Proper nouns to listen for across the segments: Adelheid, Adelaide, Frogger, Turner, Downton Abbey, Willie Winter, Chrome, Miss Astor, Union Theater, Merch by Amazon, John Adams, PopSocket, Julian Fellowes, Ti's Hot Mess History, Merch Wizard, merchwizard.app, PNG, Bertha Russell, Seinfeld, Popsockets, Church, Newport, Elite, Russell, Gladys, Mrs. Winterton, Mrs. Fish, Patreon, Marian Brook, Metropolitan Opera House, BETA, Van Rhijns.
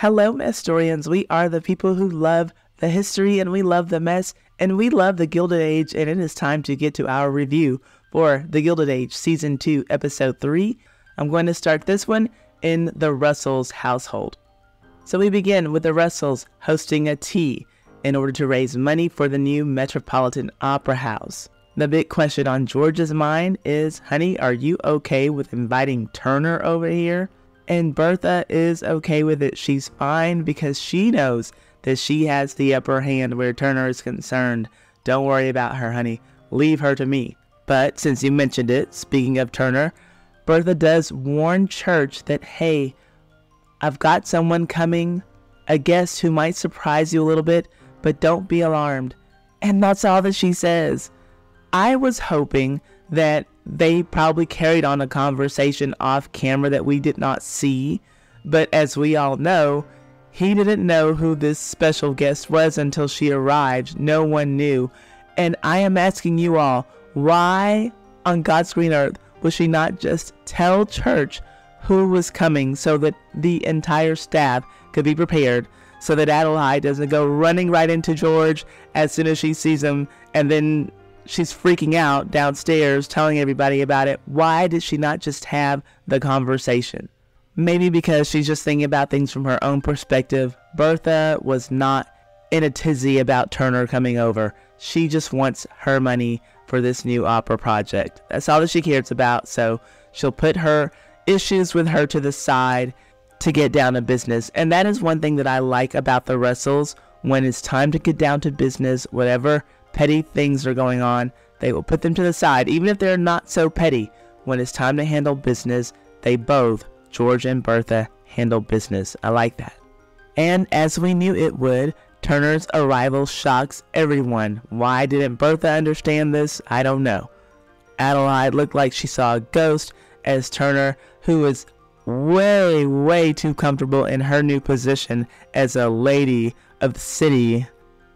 Hello, Mestorians. We are the people who love the history, and we love the mess, and we love the Gilded Age, and it is time to get to our review for The Gilded Age, Season 2, Episode 3. I'm going to start this one in the Russells' household. So we begin with the Russells hosting a tea in order to raise money for the new Metropolitan Opera House. The big question on George's mind is, honey, are you okay with inviting Turner over here? And Bertha is okay with it. She's fine because she knows that she has the upper hand where Turner is concerned. Don't worry about her, honey. Leave her to me. But since you mentioned it, speaking of Turner, Bertha does warn Church that, hey, I've got someone coming, a guest who might surprise you a little bit, but don't be alarmed. And that's all that she says. I was hoping that they probably carried on a conversation off camera that we did not see, but as we all know, he didn't know who this special guest was until she arrived. No one knew. And I am asking you all, why on God's green earth would she not just tell Church who was coming so that the entire staff could be prepared, so that Adelheid doesn't go running right into George as soon as she sees him, and then she's freaking out downstairs telling everybody about it? Why did she not just have the conversation? Maybe because she's just thinking about things from her own perspective. Bertha was not in a tizzy about Turner coming over. She just wants her money for this new opera project. That's all that she cares about, so she'll put her issues with her to the side to get down to business. And that is one thing that I like about the Russells. When it's time to get down to business, whatever petty things are going on, they will put them to the side, even if they're not so petty. When it's time to handle business, they both, George and Bertha, handle business. I like that. And as we knew it would, Turner's arrival shocks everyone. Why didn't Bertha understand this? I don't know. Adelaide looked like she saw a ghost as Turner, who was way too comfortable in her new position as a lady of the city,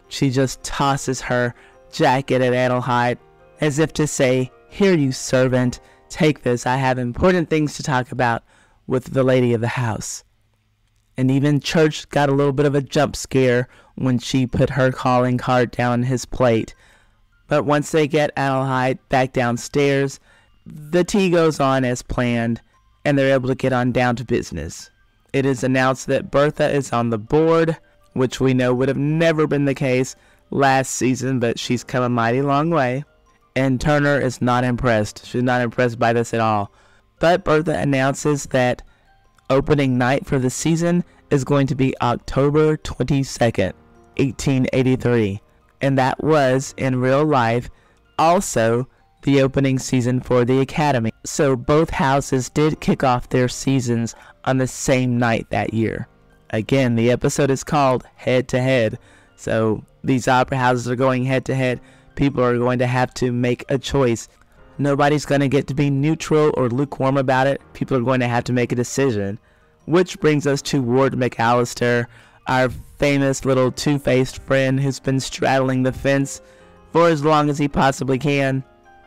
she just tosses her jacket at Adelheid as if to say, here you servant, take this, I have important things to talk about with the lady of the house. And even Church got a little bit of a jump scare when she put her calling card down his plate. But once they get Adelheid back downstairs, the tea goes on as planned, and they're able to get on down to business. It is announced that Bertha is on the board, which we know would have never been the case last season, but she's come a mighty long way. And Turner is not impressed. She's not impressed by this at all. But Bertha announces that opening night for the season is going to be October 22nd, 1883. And that was, in real life, also the opening season for the Academy. So both houses did kick off their seasons on the same night that year. Again, the episode is called Head to Head. So these opera houses are going head to head. People are going to have to make a choice. Nobody's going to get to be neutral or lukewarm about it. People are going to have to make a decision. Which brings us to Ward McAllister, our famous little two-faced friend who's been straddling the fence for as long as he possibly can.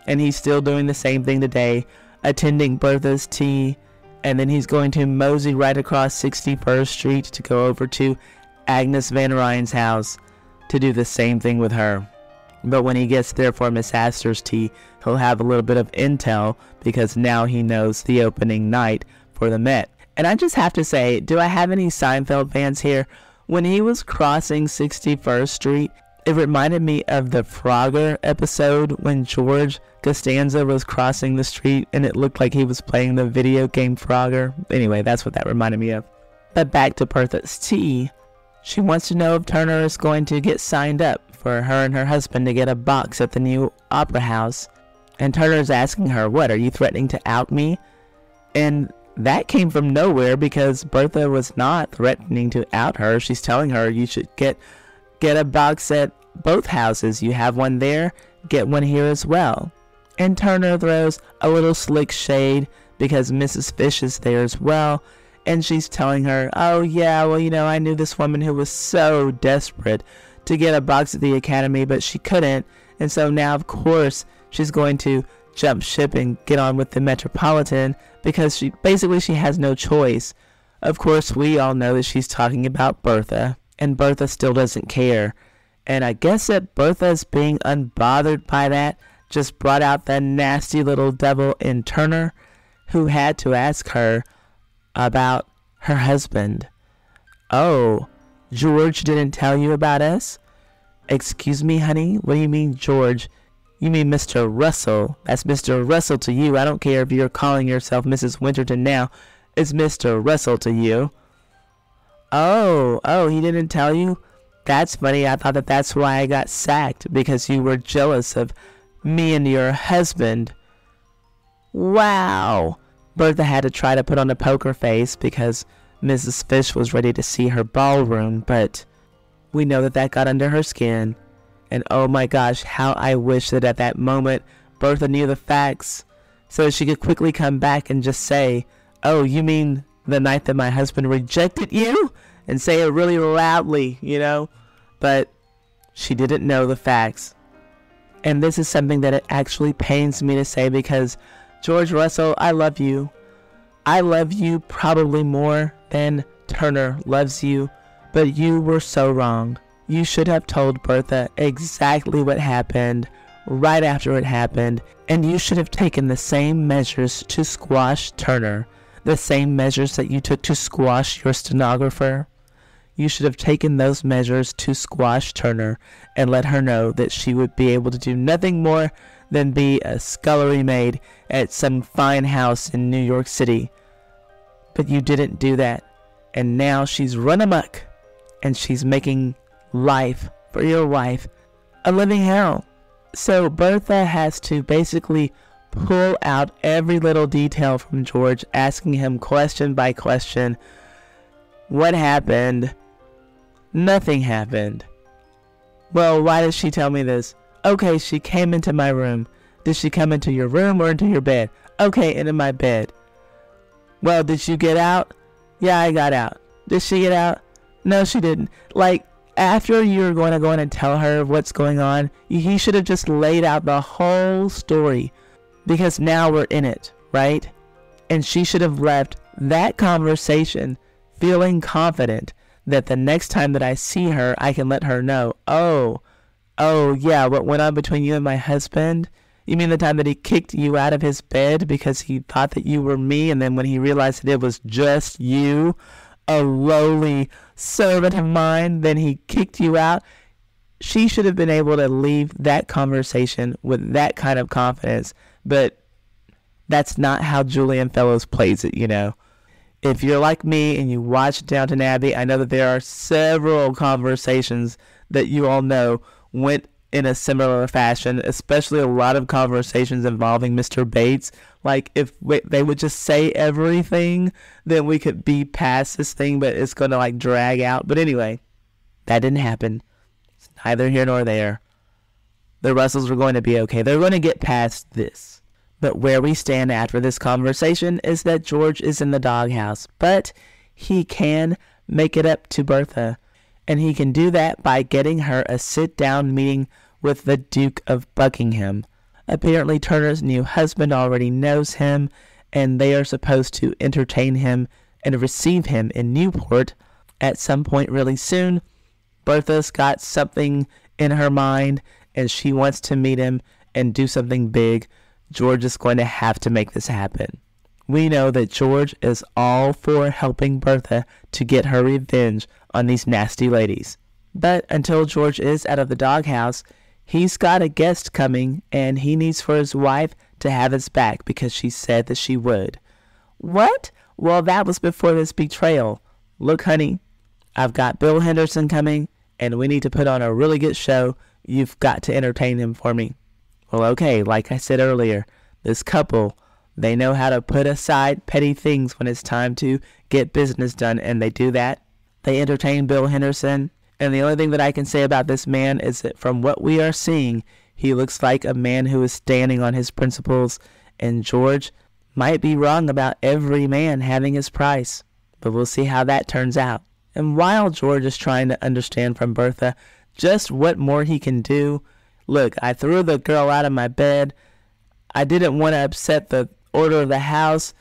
And he's still doing the same thing today, attending Bertha's tea, and then he's going to mosey right across 61st Street to go over to Agnes Van Ryn's house to do the same thing with her. But when he gets there for Miss Astor's tea, he'll have a little bit of intel because now he knows the opening night for the Met. And I just have to say, do I have any Seinfeld fans here? When he was crossing 61st Street, it reminded me of the Frogger episode when George Costanza was crossing the street and it looked like he was playing the video game Frogger. Anyway, that's what that reminded me of. But back to Bertha's tea. She wants to know if Turner is going to get signed up for her and her husband to get a box at the new opera house. And Turner's asking her, what, are you threatening to out me? And that came from nowhere because Bertha was not threatening to out her. She's telling her you should get a box at both houses. You have one there, get one here as well. And Turner throws a little slick shade because Mrs. Fish is there as well. And she's telling her, oh yeah, well, you know, I knew this woman who was so desperate to get a box at the Academy, but she couldn't. And so now, of course, she's going to jump ship and get on with the Metropolitan because she has no choice. Of course, we all know that she's talking about Bertha, and Bertha still doesn't care. And I guess that Bertha's being unbothered by that just brought out that nasty little devil in Turner, who had to ask her about her husband. Oh, George didn't tell you about us? Excuse me, honey? What do you mean, George? You mean Mr. Russell. That's Mr. Russell to you. I don't care if you're calling yourself Mrs. Winterton now. It's Mr. Russell to you. Oh, he didn't tell you? That's funny. I thought that's why I got sacked, because you were jealous of me and your husband. Wow. Bertha had to try to put on a poker face because Mrs. Fish was ready to see her ballroom, but we know that got under her skin. And oh my gosh, how I wish that at that moment Bertha knew the facts so that she could quickly come back and just say, oh, you mean the night that my husband rejected you? And say it really loudly, you know? But she didn't know the facts. And this is something that it actually pains me to say, because George Russell, I love you. I love you probably more than Turner loves you, but you were so wrong. You should have told Bertha exactly what happened right after it happened, and you should have taken the same measures to squash Turner, the same measures that you took to squash your stenographer. You should have taken those measures to squash Turner and let her know that she would be able to do nothing more than be a scullery maid at some fine house in New York City. But you didn't do that, and now she's run amok, and she's making life for your wife a living hell. So Bertha has to basically pull out every little detail from George, asking him question by question, what happened? Nothing happened. Well, why did she tell me this? Okay, she came into my room. Did she come into your room or into your bed? Okay, into my bed. Well, did you get out? Yeah, I got out. Did she get out? No, she didn't. Like, after you're going to go in and tell her what's going on, he should have just laid out the whole story, because now we're in it, right? And she should have left that conversation feeling confident that the next time that I see her, I can let her know, oh yeah, what went on between you and my husband? You mean the time that he kicked you out of his bed because he thought that you were me, and then when he realized that it was just you, a lowly servant of mine, then he kicked you out? She should have been able to leave that conversation with that kind of confidence, but that's not how Julian Fellowes plays it, you know. If you're like me and you watch Downton Abbey, I know that there are several conversations that you all know went in a similar fashion, especially a lot of conversations involving Mr. Bates. Like, if they would just say everything, then we could be past this thing, but it's going to, like, drag out. But anyway, that didn't happen. It's neither here nor there. The Russells were going to be okay. They're going to get past this. But where we stand after this conversation is that George is in the doghouse, but he can make it up to Bertha. And he can do that by getting her a sit-down meeting with the Duke of Buckingham. Apparently Turner's new husband already knows him, and they are supposed to entertain him and receive him in Newport at some point really soon. Bertha's got something in her mind, and she wants to meet him and do something big. George is going to have to make this happen. We know that George is all for helping Bertha to get her revenge on these nasty ladies. But until George is out of the doghouse, he's got a guest coming, and he needs for his wife to have his back because she said that she would. What? Well, that was before this betrayal. Look, honey, I've got Bill Henderson coming, and we need to put on a really good show. You've got to entertain him for me. Well, okay, like I said earlier, this couple, they know how to put aside petty things when it's time to get business done, and they do that. They entertain Bill Henderson, and the only thing that I can say about this man is that from what we are seeing, he looks like a man who is standing on his principles, and George might be wrong about every man having his price, but we'll see how that turns out. And while George is trying to understand from Bertha just what more he can do, look, I threw the girl out of my bed. I didn't want to upset the order of the house.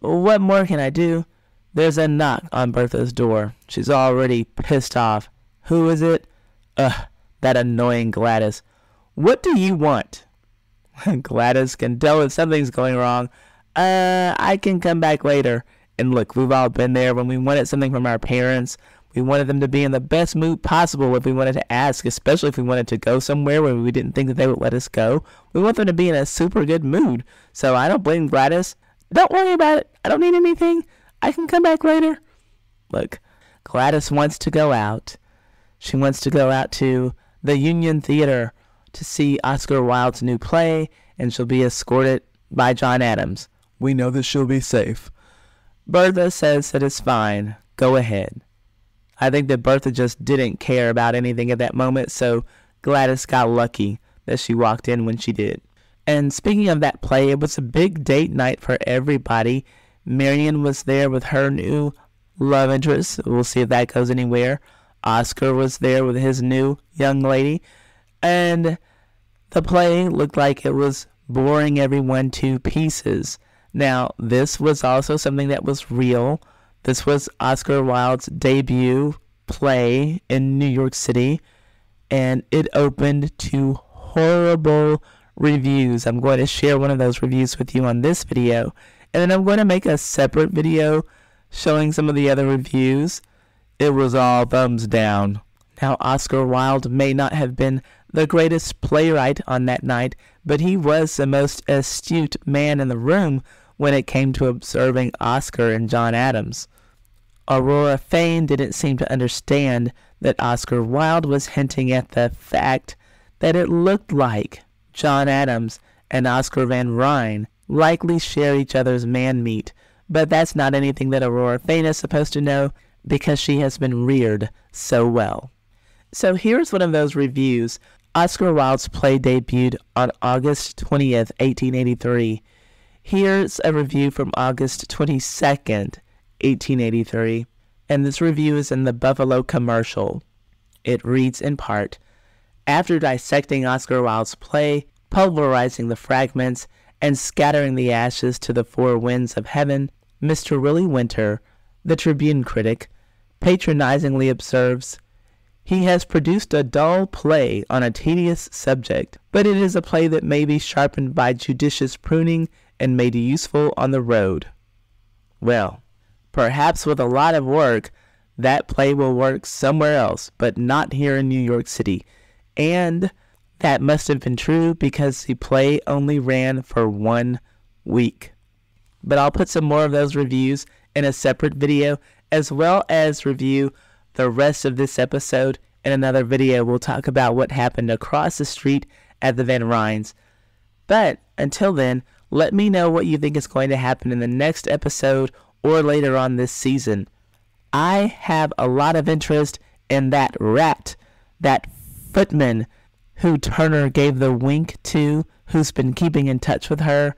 What more can I do? There's a knock on Bertha's door. She's already pissed off. Who is it? Ugh, that annoying Gladys. What do you want? Gladys can tell if something's going wrong. I can come back later. And look, we've all been there when we wanted something from our parents. We wanted them to be in the best mood possible if we wanted to ask, especially if we wanted to go somewhere where we didn't think that they would let us go. We want them to be in a super good mood. So I don't blame Gladys. Don't worry about it. I don't need anything. I can come back later. Look, Gladys wants to go out. She wants to go out to the Union Theater to see Oscar Wilde's new play, and she'll be escorted by John Adams. We know that she'll be safe. Bertha says that it's fine. Go ahead. I think that Bertha just didn't care about anything at that moment, so Gladys got lucky that she walked in when she did. And speaking of that play, it was a big date night for everybody. Marian was there with her new love interest. We'll see if that goes anywhere. Oscar was there with his new young lady. And the play looked like it was boring everyone to pieces. Now, this was also something that was real. This was Oscar Wilde's debut play in New York City, and it opened to horrible reviews. I'm going to share one of those reviews with you on this video, and then I'm going to make a separate video showing some of the other reviews. It was all thumbs down. Now, Oscar Wilde may not have been the greatest playwright on that night, but he was the most astute man in the room when it came to observing Oscar and John Adams. Aurora Fane didn't seem to understand that Oscar Wilde was hinting at the fact that it looked like John Adams and Oscar Van Ryn likely share each other's man-meat, but that's not anything that Aurora Fane is supposed to know because she has been reared so well. So here's one of those reviews. Oscar Wilde's play debuted on August 20th, 1883. Here's a review from August 22nd, 1883, and this review is in the Buffalo Commercial. It reads in part, "After dissecting Oscar Wilde's play, pulverizing the fragments, and scattering the ashes to the four winds of heaven, Mr. Willie Winter, the Tribune critic, patronizingly observes, 'He has produced a dull play on a tedious subject, but it is a play that may be sharpened by judicious pruning and made useful on the road.' Well, perhaps with a lot of work, that play will work somewhere else, but not here in New York City. And that must have been true because the play only ran for 1 week." But I'll put some more of those reviews in a separate video, as well as review the rest of this episode. In another video, we'll talk about what happened across the street at the Van Rhijns. But until then, let me know what you think is going to happen in the next episode or later on this season. I have a lot of interest in that rat, that footman who Turner gave the wink to, who's been keeping in touch with her.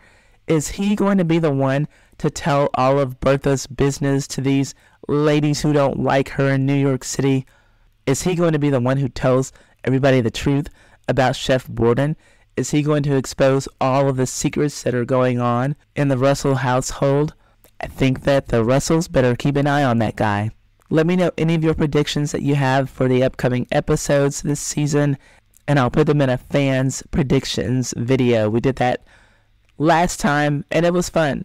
Is he going to be the one to tell all of Bertha's business to these ladies who don't like her in New York City? Is he going to be the one who tells everybody the truth about Chef Borden? Is he going to expose all of the secrets that are going on in the Russell household? I think that the Russells better keep an eye on that guy. Let me know any of your predictions that you have for the upcoming episodes this season, and I'll put them in a fans predictions video. We did that last time, and it was fun.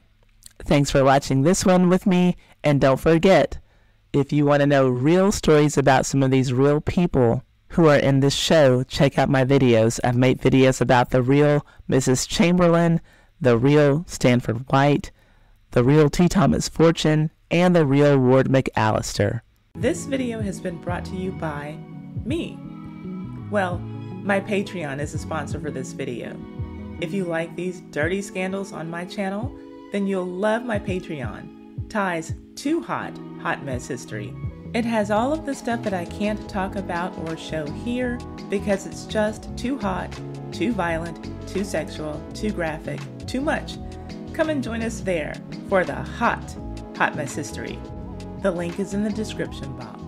Thanks for watching this one with me, and don't forget, if you want to know real stories about some of these real people who are in this show, check out my videos. I've made videos about the real Mrs. Chamberlain, the real Stanford White, the real T. Thomas Fortune, and the real Ward McAllister. This video has been brought to you by me. Well, my Patreon is a sponsor for this video. If you like these dirty scandals on my channel, then you'll love my Patreon, Ties Too Hot, Hot Mess History. It has all of the stuff that I can't talk about or show here because it's just too hot, too violent, too sexual, too graphic, too much. Come and join us there for the hot, hot mess history. The link is in the description box.